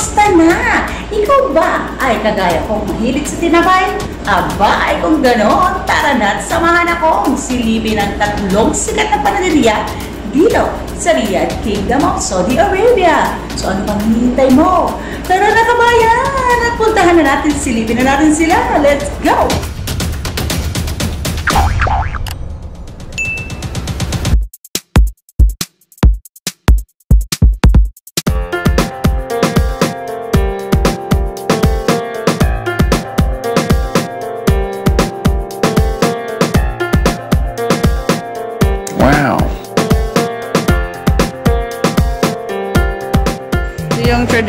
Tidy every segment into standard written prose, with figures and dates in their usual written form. Kamusta na? Ikaw ba ay kagaya kong mahilig sa tinapay? Aba ay kung ganoon, tara na't samahan akong silipin ang tatlong sikat na panaderia dito sa Riyadh, Kingdom of Saudi Arabia. So ano pang hinihintay mo? Tara na kabayan at puntahan na natin, silipin na natin sila. Let's go!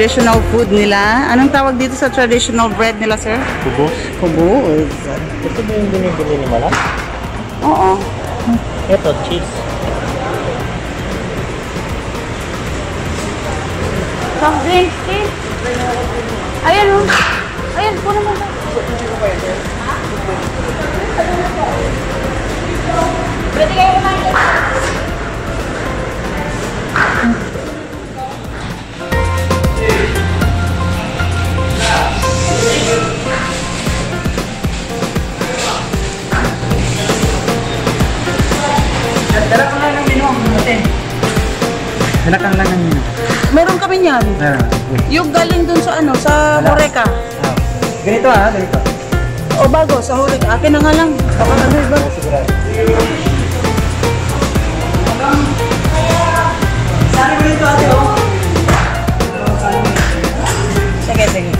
Traditional food nila. Anong tawag dito sa traditional bread nila, sir? Kuboos. Kuboos. Ito ba yung binibili ni Balak? Oo. Ito, cheese. Soft drinks, cheese. Ayan o. Ayan, po naman ba? Pwede kayo kumain. Dala ko lang ng binuang natin. Dala ka lang ng binuang. Meron kami niyan. Yung galing dun sa ano, sa Moreca. Ganito ha, ganito. O bago, sa Moreca. Akin na nga lang. Baka na iba. Sari mo dito ate o. Sige, sige.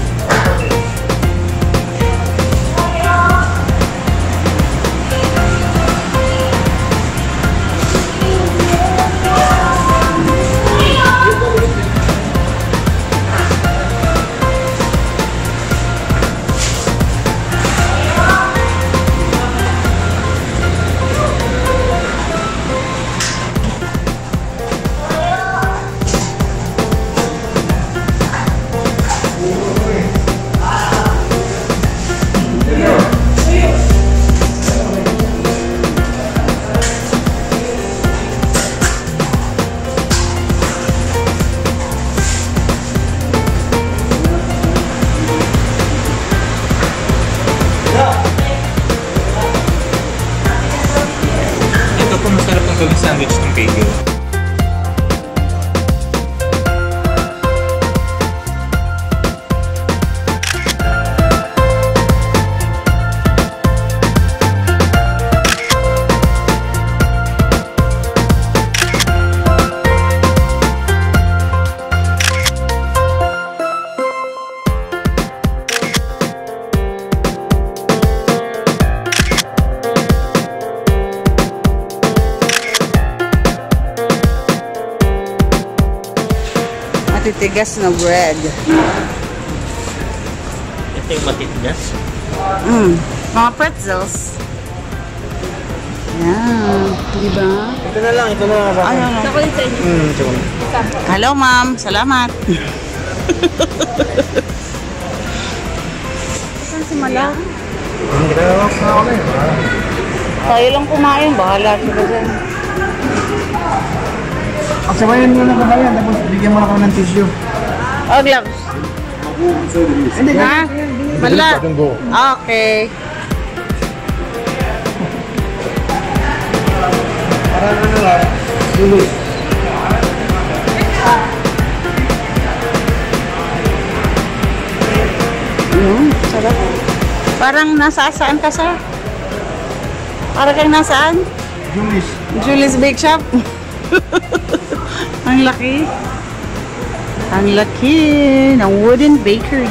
Matigas na bread. Ito yung matigas? Mga pretzels. Ayan. Diba? Ito na lang, ito na lang. Hello ma'am, salamat. Saan si Malak? Tayo lang kumain, bahala siya dyan. Sabayan mo na kabayan, tapos bigyan mo na kami ng tissue. Oh, gloves. Hindi na? Malak. Okay. Parang ano lang, Julid. Sarap. Parang nasaan ka, sir? Parang kang nasaan? Julid. Julid Bakeshop? Ang laki. Ang laki ng wooden bakery.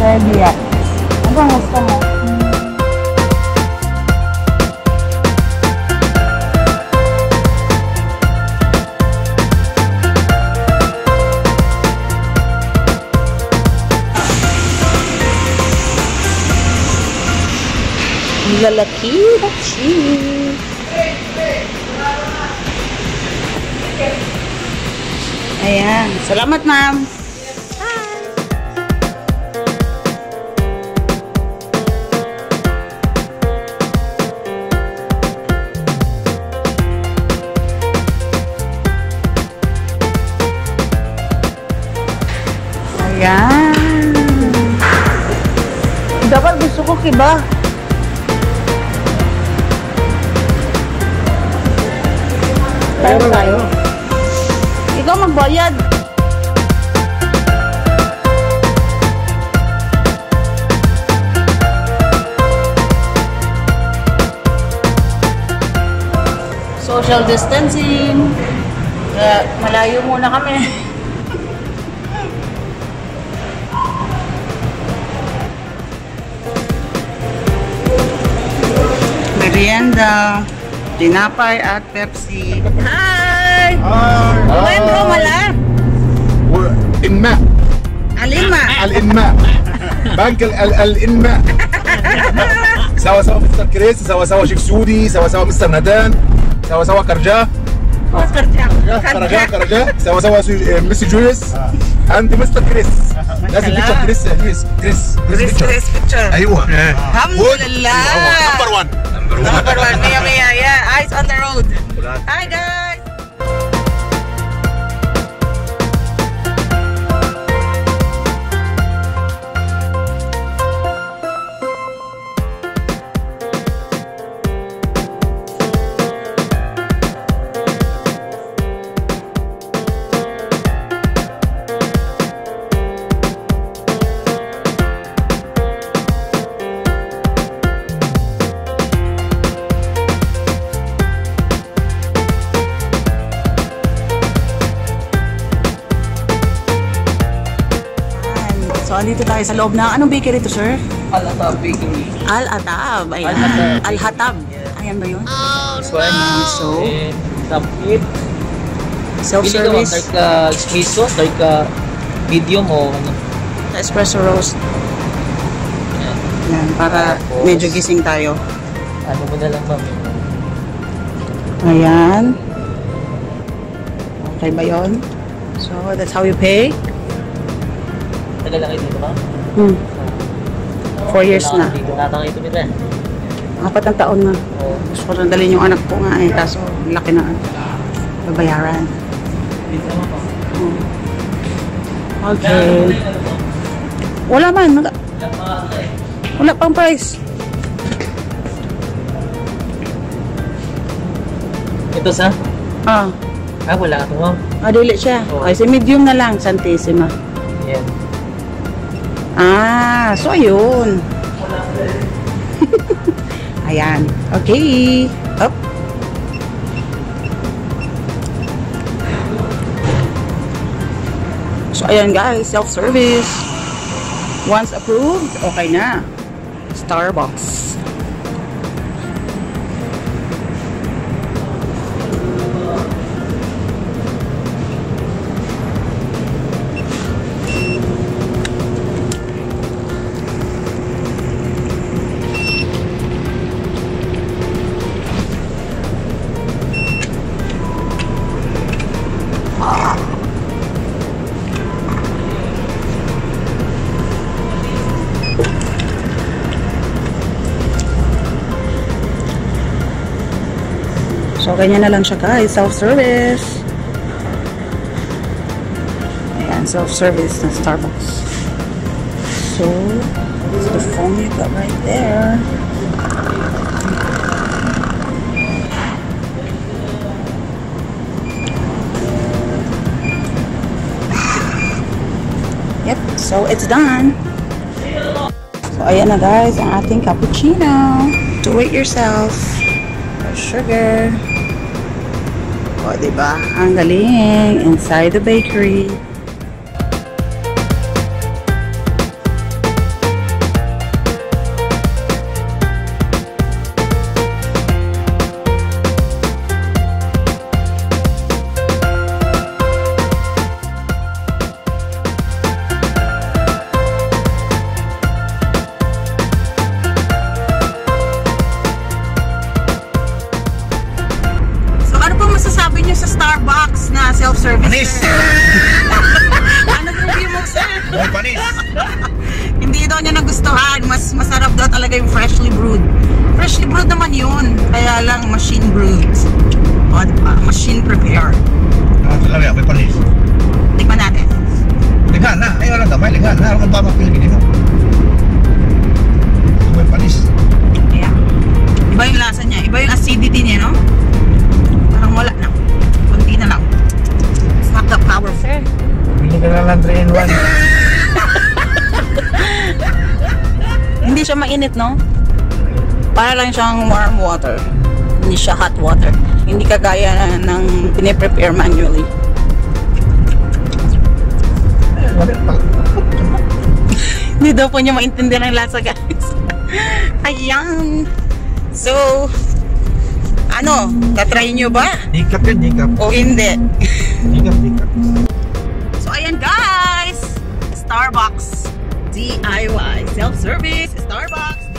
Arabia. Abang sama. Lalaki baci. Ayan. Salamat, ma'am. Ayan. Dapat gusto ko kiba. Tayo. Ikaw magbayad. Social distancing. Malayo muna kami. Merienda. Tinapay at Pepsi. Hi! When ho mala? Inma. Al-Inma. Al-Inma. Bank Al-Inma. Sawa-sawa Mr. Chris, sawa-sawa Sheikh Sudi, sawa-sawa Mr. Nadan, sawa-sawa Karja. Karja. Sawa-sawa Mr. Julius. And Mr. Chris. That's the picture, Chris picture. Aywa. Alhamdulillah. Number 1. Number 1, maya, yeah, eyes on the road. Hi guys! Dito tayo sa loob na, anong bakery to, sir? Al-Atab Bakery. Al-Atab, ayan. Al-Atab. Ayan ba yun? This one is so. Tapit. Self-service. Like espresso, like medium o ano. Espresso roast. Ayan, para medyo gising tayo. Ano mo na lang, ma'am? Ayan. Okay ba yun? So, that's how you pay. Tagal lang kayo dito ka? 4 years na. Natang kayo dito eh. 4 taon na. Gusto ko nandalin yung anak ko nga eh. Kaso laki na. Babayaran. Okay. Wala man. Wala pang price. Ito sa? Wala ka ito mo. Dili siya. Okay, si medium na lang. Santissima. Yan. So ayun. Ayan. Okay. Up. So ayan guys, self-service. Once approved, okay na. Starbucks. So, ganyan na lang siya guys. Self-service. Ayan, self-service ng Starbucks. So, this is the phone you got right there. Yep, so it's done. So, ayan na guys, ang ating cappuccino. Do it yourself. Sugar. O, diba? Ang galing. Inside the bakery. ako na nagustuhan. Mas masarap daw talaga yung freshly brewed. Freshly brewed naman yun. Kaya lang machine brewed. O, diba? Machine prepared. Ang talaga, may panis. Tignan natin. Ligaan na. Ayun lang damay. Ligaan na. Alam kung tamang Pilipino. May panis. Yeah. Iba yung lasa niya. Iba yung acidity niya, no? Parang wala na. Kunti na lang. It's not that powerful. Sir? Bili ka na lang 3-in-1. Hindi siya mainit, no? Para lang siyang warm water. Hindi siya hot water. Hindi kagaya ng piniprepare manually. Hindi daw po niya maintindihan ang lasa, guys. Ayan. So, ano? Tatry nyo ba? Hiccup yun, hiccup. O hindi. Hiccup, hiccup. So, ayan guys. Starbucks. DIY. Self-service. Starbucks.